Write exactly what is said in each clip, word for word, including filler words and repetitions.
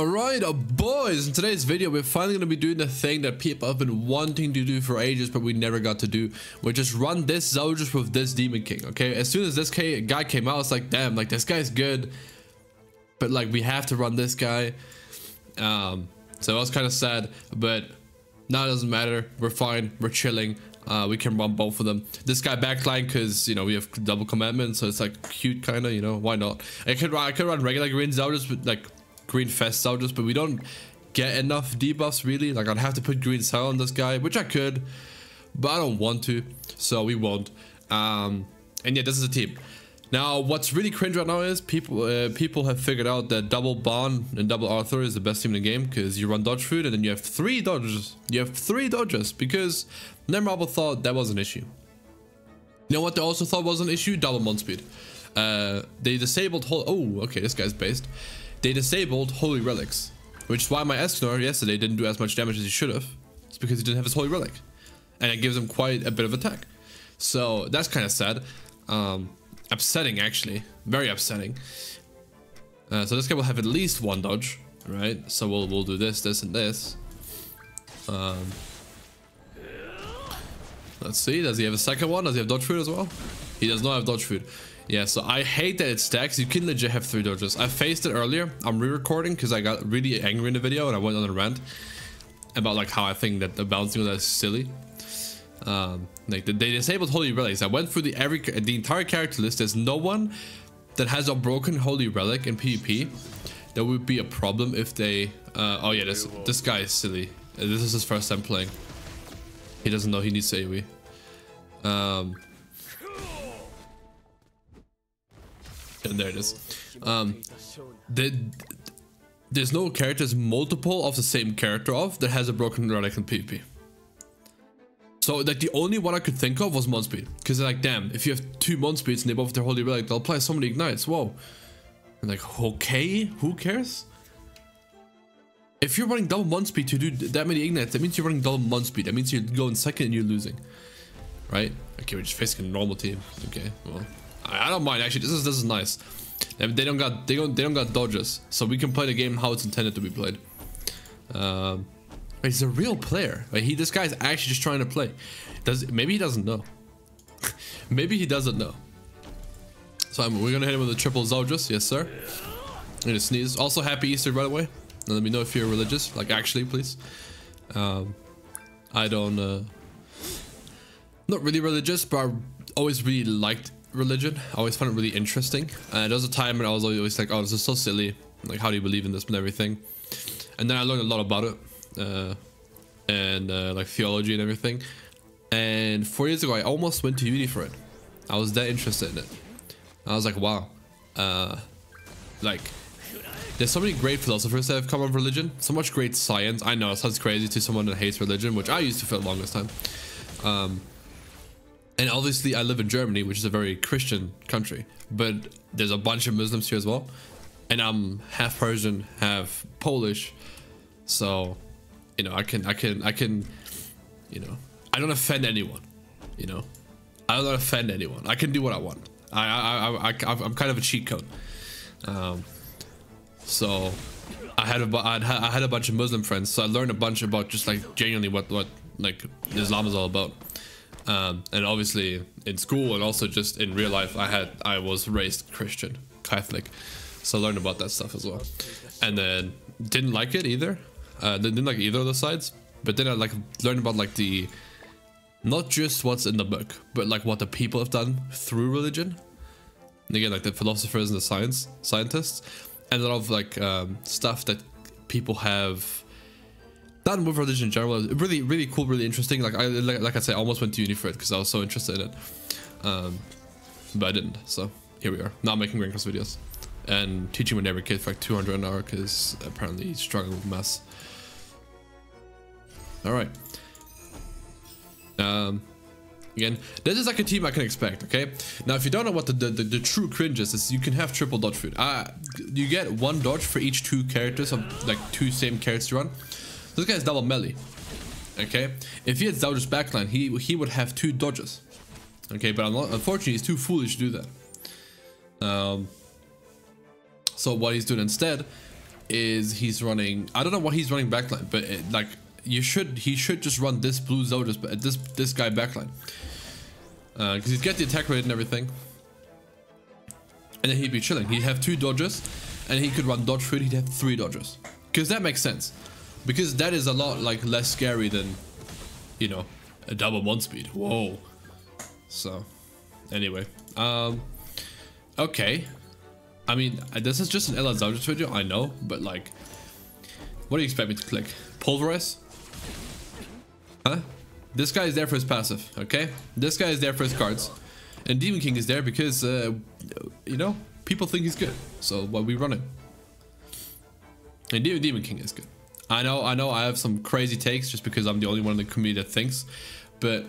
Alright, boys, in today's video, we're finally going to be doing the thing that people have been wanting to do for ages, but we never got to do, which is run this Zeldris with this Demon King, okay? As soon as this guy came out, I was like, damn, like, this guy's good, but, like, we have to run this guy. Um, so I was kind of sad, but now it doesn't matter. We're fine. We're chilling. Uh, we can run both of them. This guy backline because, you know, we have double commandment, so it's, like, cute kind of, you know? Why not? I could, I could run regular green Zeldris with, like, green fest Zeldris, but we don't get enough debuffs really. Like, I'd have to put green cell on this guy, which I could, but I don't want to, so we won't. Um and yeah, this is a team. Now what's really cringe right now is people uh, people have figured out that double Ban and double Arthur is the best team in the game, because you run dodge food and then you have three dodges you have three dodges because Nemarble thought that was an issue. You know what they also thought was an issue? Double Monspeed. Uh they disabled whole oh okay this guy's based. They disabled Holy Relics, which is why my Escanor yesterday didn't do as much damage as he should have. It's because he didn't have his Holy Relic, and it gives him quite a bit of attack. So that's kind of sad. Um, upsetting, actually. Very upsetting. Uh, so this guy will have at least one dodge, right? So we'll, we'll do this, this, and this. Um, let's see. Does he have a second one? Does he have dodge food as well? He does not have dodge food. Yeah, so I hate that it stacks. You can legit have three dodges. I faced it earlier. I'm re-recording because I got really angry in the video and I went on a rant about like how I think that the balancing of that is silly. Um, like they disabled Holy Relics. I went through the every the entire character list. There's no one that has a broken Holy Relic in PvP. That would be a problem if they. Uh, oh yeah, this this guy is silly. This is his first time playing. He doesn't know he needs AoE. Um. And there it is. Um, the, there's no characters multiple of the same character of that has a broken relic in PvP. So like the only one I could think of was Monspeed, because they're like, damn, if you have two Monspeeds and they both have their Holy Relic, they'll apply so many ignites. Whoa. And like, okay, who cares? If you're running double Monspeed to do that many ignites, that means you're running double Monspeed. That means you're going second and you're losing, right? Okay, we're just facing a normal team. Okay, well. I don't mind actually. This is this is nice. They don't got they don't they don't got dodges, so we can play the game how it's intended to be played. Um, he's a real player. Like he, this guy's actually just trying to play. Does maybe he doesn't know? Maybe he doesn't know. So I'm, we're gonna hit him with a triple Zeldris, yes sir. I'm gonna sneeze. Also, happy Easter by the way. And let me know if you're religious. Like actually, please. Um, I don't. Uh, not really religious, but I always really liked religion. I always found it really interesting. Uh, there was a time when I was always like, oh, this is so silly. Like, how do you believe in this and everything? And then I learned a lot about it. Uh, and, uh, like, theology and everything. And four years ago, I almost went to uni for it. I was that interested in it. I was like, wow. Uh, like, there's so many great philosophers that have come of religion. So much great science. I know, it sounds crazy to someone that hates religion, which I used to for the longest time. Um... And obviously I live in Germany, which is a very Christian country, but there's a bunch of Muslims here as well. And I'm half Persian, half Polish. So, you know, I can, I can, I can, you know, I don't offend anyone, you know, I don't offend anyone. I can do what I want. I, I, I, I I'm kind of a cheat code. Um, so I had, a, I'd ha I had a bunch of Muslim friends. So I learned a bunch about just like genuinely what, what like Islam is all about. Um, and obviously in school and also just in real life, I had I was raised Christian Catholic, so I learned about that stuff as well, and then didn't like it either. Uh, didn't like either of the sides, but then I like learned about like the not just what's in the book, but like what the people have done through religion. And again, like the philosophers and the science scientists, and a lot of like um, stuff that people have. That and with religion in general, is really, really cool, really interesting. Like I, like, like I said, I almost went to uni for it because I was so interested in it, um, but I didn't. So here we are, now making Grand Cross videos and teaching my neighbor kid for like two hundred an hour because apparently he's struggling with maths. All right. Um, again, this is like a team I can expect. Okay. Now, if you don't know what the the, the, the true cringe is, is, you can have triple dodge food. Uh, you get one dodge for each two characters of like two same characters you run. This guy's double melee, okay? If he had Zeldris backline, he he would have two dodges, okay? But unfortunately, he's too foolish to do that. Um, so what he's doing instead is he's running, I don't know what he's running backline, but it, like you should, he should just run this blue Zeldris, but this this guy backline, uh, because he'd get the attack rate and everything, and then he'd be chilling. He'd have two dodges, and he could run dodge food. He'd have three dodges, because that makes sense, because that is a lot like less scary than, you know, a double Monspeed. Whoa. So, anyway, um, okay. I mean, this is just an L R Zeldris video, I know, but like, what do you expect me to click? Pulverize? Huh? This guy is there for his passive, okay? This guy is there for his cards. And Demon King is there because, uh, you know, people think he's good. So, why we run him? And Demon King is good. I know, I know I have some crazy takes just because I'm the only one in the community that thinks, but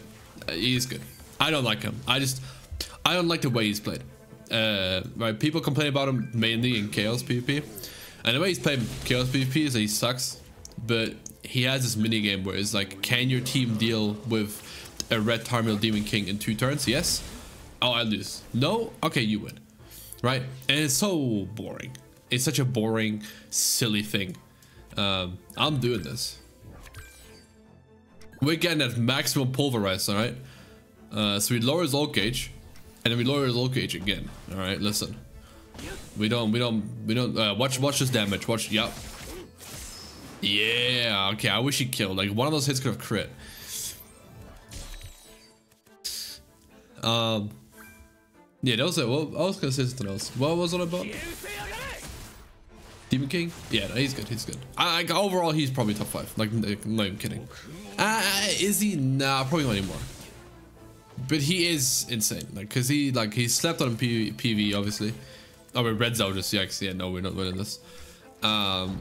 he is good. I don't like him. I just, I don't like the way he's played. Uh, right, people complain about him mainly in Chaos PvP, and the way he's playing Chaos PvP is that he sucks, but he has this mini game where it's like, can your team deal with a red Tarmil Demon King in two turns? Yes. Oh, I lose. No. Okay, you win. Right, and it's so boring. It's such a boring, silly thing. Um, I'm doing this. We're getting at maximum pulverize. All right. Uh, so we lower his ult gauge. And then we lower his ult gauge again. All right, listen. We don't, we don't, we don't. Uh, watch, watch this damage. Watch, yep. Yeah. Okay. I wish he killed. Like one of those hits could have crit. Um. Yeah, that was it. Well, I was gonna say something else. What was it about? Demon King. Yeah, no, he's good. He's good. I, I overall, he's probably top five. Like, like not even kidding. Uh, is he? Nah, probably not anymore. But he is insane, like, cause he like he slept on P PV obviously. Oh, we're red Zeldris, yikes! Yeah, no, we're not winning this. Um,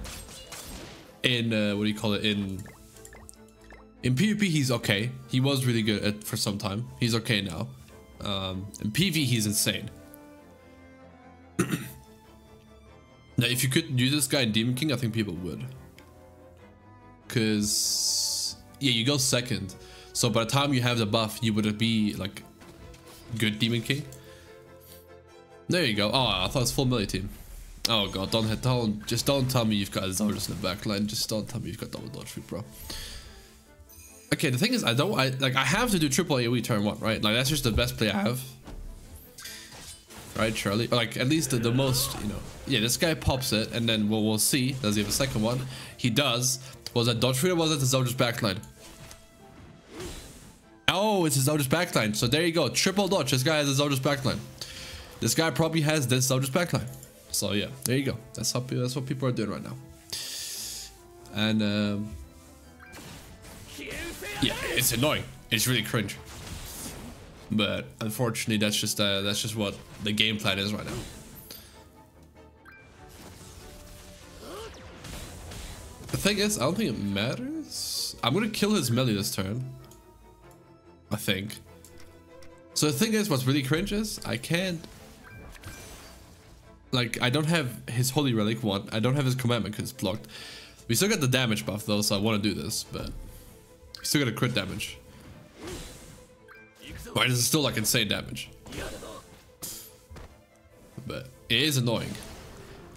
in uh, what do you call it? In in PvP, he's okay. He was really good at, for some time. He's okay now. Um, in P V, he's insane. Now, if you could use this guy in Demon King, I think people would. Cause yeah, you go second. So by the time you have the buff, you would be like good Demon King. There you go. Oh, I thought it was full melee team. Oh god, don't don't just don't tell me you've got Zeldris in the backline. Just don't tell me you've got double dodge, bro. Okay, the thing is, I don't. I like I have to do triple AoE turn one, right? Like that's just the best play I have, right, Charlie? Or, like at least the, the most, you know. Yeah, this guy pops it, and then we'll we'll see. Does he have a second one? He does. Was that dodge free or was that the Zeldris backline? Oh, it's his Zeldris backline. So there you go. Triple dodge. This guy has his Zeldris backline. This guy probably has this Zeldris backline. So yeah, there you go. That's how that's what people are doing right now. And um, yeah, it's annoying. It's really cringe. But unfortunately, that's just uh, that's just what the game plan is right now. The thing is, I don't think it matters. I'm gonna kill his melee this turn, I think. So the thing is, what's really cringe is I can't, like, I don't have his Holy Relic one. I don't have his commandment because it's blocked. We still got the damage buff though, so I want to do this, but we still got a crit damage. Right, this is still like insane damage, but it is annoying.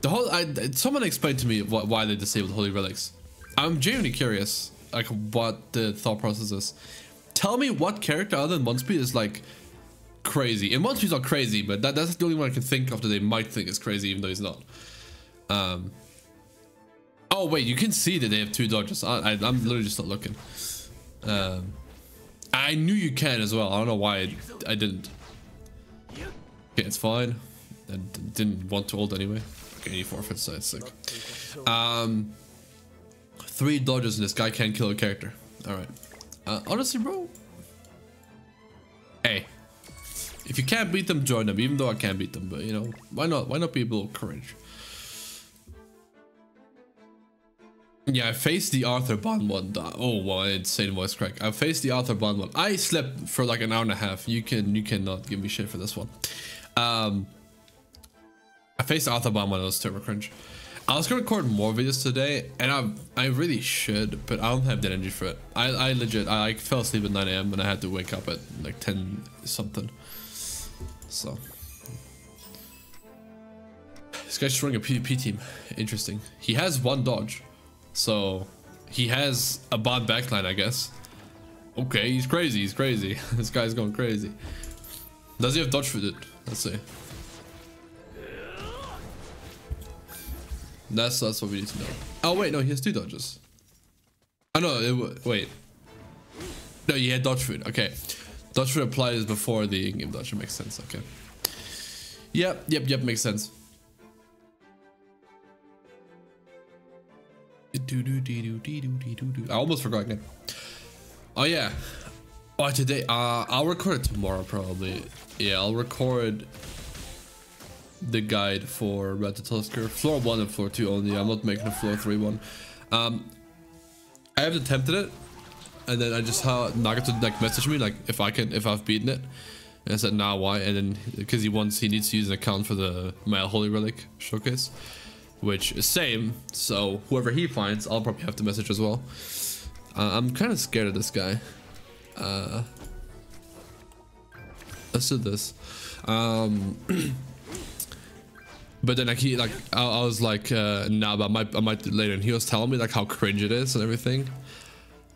The whole, I, someone explained to me wh why they disabled Holy Relics. I'm genuinely curious, like what the thought process is. Tell me what character other than Monspeed is like crazy. And Monspeed's not crazy, but that, that's the only one I can think of that they might think is crazy, even though he's not. Um, oh, wait, you can see that they have two dodges. I, I, I'm literally just not looking. Um, I knew you can as well. I don't know why I, I didn't. Okay, it's fine. I didn't want to ult anyway. Okay, he forfeits, so it's sick. Um, three dodges and this guy can't kill a character. All right. Uh, honestly, bro, hey, if you can't beat them, join them, even though I can't beat them, but you know, why not? Why not be a little cringe? Yeah, I faced the Arthur Ban one. Oh, wow, insane voice crack. I faced the Arthur Ban one. I slept for like an hour and a half. You can, you cannot give me shit for this one. Um, I faced the Arthur Ban one, it was terrible cringe. I was gonna record more videos today, and I I really should, but I don't have the energy for it. I, I legit, I, I fell asleep at nine A M and I had to wake up at like ten something. So. This guy's throwing a PvP team. Interesting. He has one dodge. So he has a bot backline, I guess. Okay, he's crazy. He's crazy. This guy's going crazy. Does he have dodge for it? Let's see. That's, that's what we need to know. Oh, wait. No, he has two dodges. Oh, no. It, wait. No, he had dodge food. Okay. Dodge food applies before the in-game dodge. It makes sense. Okay. Yep. Yep. Yep. Makes sense. I almost forgot again. Oh, yeah. Oh, today. Uh, I'll record tomorrow, probably. Yeah, I'll record the guide for Red to Tusker. Floor one and floor two only. I'm not making a floor three one. Um, I have attempted it. And then I just how Nagato like messaged me like if I can if I've beaten it, and I said nah why, and then because he wants he needs to use an account for the my Holy Relic showcase, which is same. So whoever he finds, I'll probably have to message as well. Uh, I'm kind of scared of this guy. Uh, let's do this. Um, but then like he like I, I was like uh, nah, but I might I might do it later, and he was telling me like how cringe it is and everything.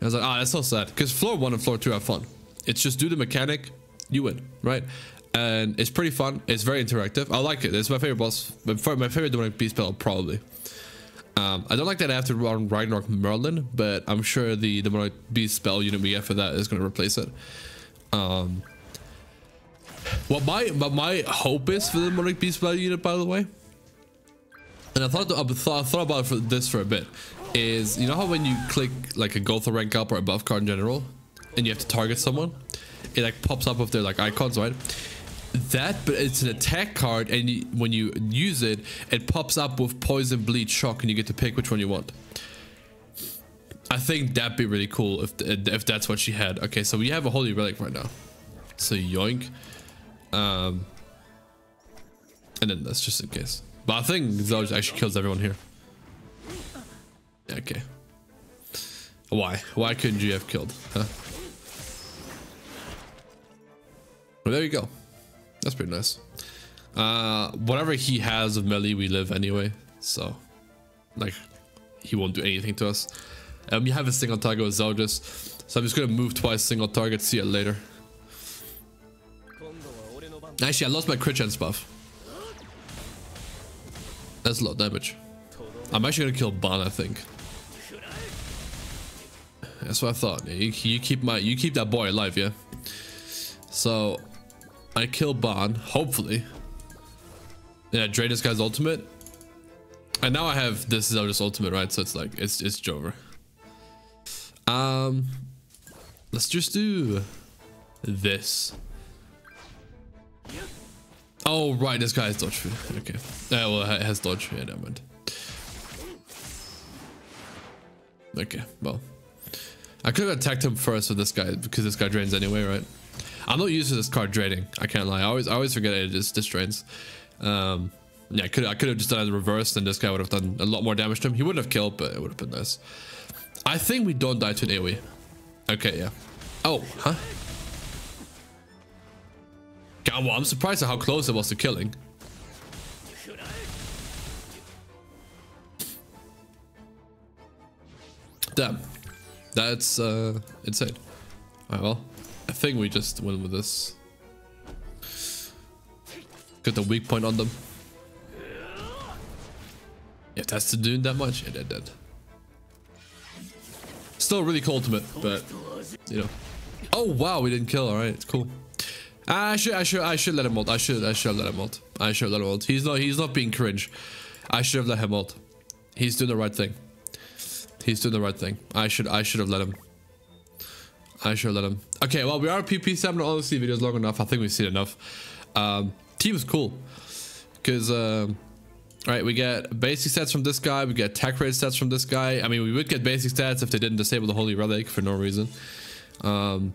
I was like, ah, oh, that's so sad. Because floor one and floor two have fun. It's just do the mechanic, you win, right? And it's pretty fun. It's very interactive. I like it. It's my favorite boss. My favorite Demonic Beast battle, probably. Um, I don't like that I have to run Ragnarok Merlin, but I'm sure the Demonic Beast spell unit we get for that is going to replace it. Um, what my what my hope is for the Demonic Beast spell unit, by the way, and I thought, I thought, I thought about it for this for a bit, is you know how when you click like a Gother rank up or a buff card in general and you have to target someone, it like pops up with their like icons, right? That, but it's an attack card, and you, when you use it, it pops up with poison, bleed, shock, and you get to pick which one you want. I think that'd be really cool if if that's what she had. Okay, so we have a Holy Relic right now, so yoink. Um and then that's just in case, but I think Zeldris actually kills everyone here. Okay. Why? Why couldn't you have killed? Huh? Well, there you go. That's pretty nice. Uh, whatever he has of melee, we live anyway. So, like, he won't do anything to us. Um, you have a single target with Zeldris. So I'm just going to move twice, single target. See you later. Actually, I lost my crit chance buff. That's a lot of damage. I'm actually going to kill Ban, I think. That's what I thought. You, you keep my, you keep that boy alive, yeah? So, I kill Ban, hopefully. Yeah, drain this guy's ultimate. And now I have this Zeldris ultimate, right? So it's like, it's it's Jover. Um, let's just do this. Oh, right, this guy has dodge. Okay. Uh, well, it has dodge. Yeah, never mind. Okay, well, I could have attacked him first with this guy because this guy drains anyway, right? I'm not used to this card draining. I can't lie. I always, I always forget it just this drains. Um, yeah, I could, I could have just done it in reverse, and this guy would have done a lot more damage to him. He wouldn't have killed, but it would have been nice. I think we don't die to an AoE. Okay, yeah. Oh, huh? God, well, I'm surprised at how close it was to killing. Damn, that's uh, insane. Alright, well, I think we just win with this. Got the weak point on them. Yeah, that's to do that much. Yeah, they're dead. Still really cool ultimate, but you know. Oh wow, we didn't kill. Alright, it's cool. I should, I should, I should let him ult. I should, I should let him ult. I should let him ult. He's not, he's not being cringe. I should have let him ult. He's doing the right thing. He's doing the right thing. I should I should have let him. I should have let him. Okay, well, we are P P, so I'm not honestly videos long enough. I think we've seen enough. Um, team is cool. Because, um, right, we get basic stats from this guy. We get attack rate stats from this guy. I mean, we would get basic stats if they didn't disable the Holy Relic for no reason. Um,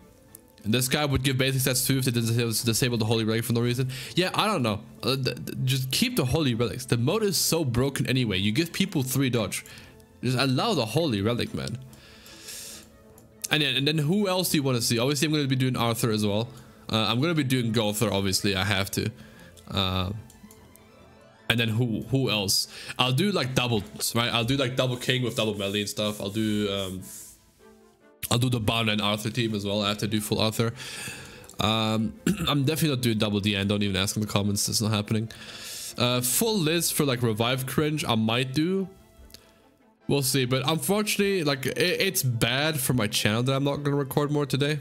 and this guy would give basic stats too if they didn't disable the Holy Relic for no reason. Yeah, I don't know. Uh, just keep the Holy Relics. The mode is so broken anyway. You give people three dodge. Just allow the Holy Relic, man. And then, and then who else do you want to see? Obviously, I'm going to be doing Arthur as well. Uh, I'm going to be doing Gother, obviously. I have to. Uh, I and then who who else? I'll do like double, right? I'll do like double king with double melee and stuff. I'll do um, I'll do the Ban and Arthur team as well. I have to do full Arthur. Um, I'm definitely not doing double D and don't even ask in the comments. It's not happening. Uh, full list for like revive cringe. I might do. We'll see, but unfortunately, like it, it's bad for my channel that I'm not gonna record more today.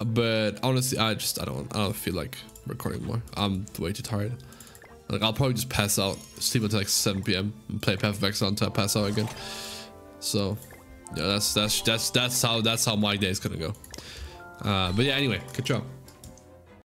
But honestly, I just I don't I don't feel like recording more. I'm way too tired. Like I'll probably just pass out, sleep until like seven P M and play Path of Exile until I pass out again. So yeah, that's that's that's that's how that's how my day is gonna go. Uh, but yeah, anyway, good job.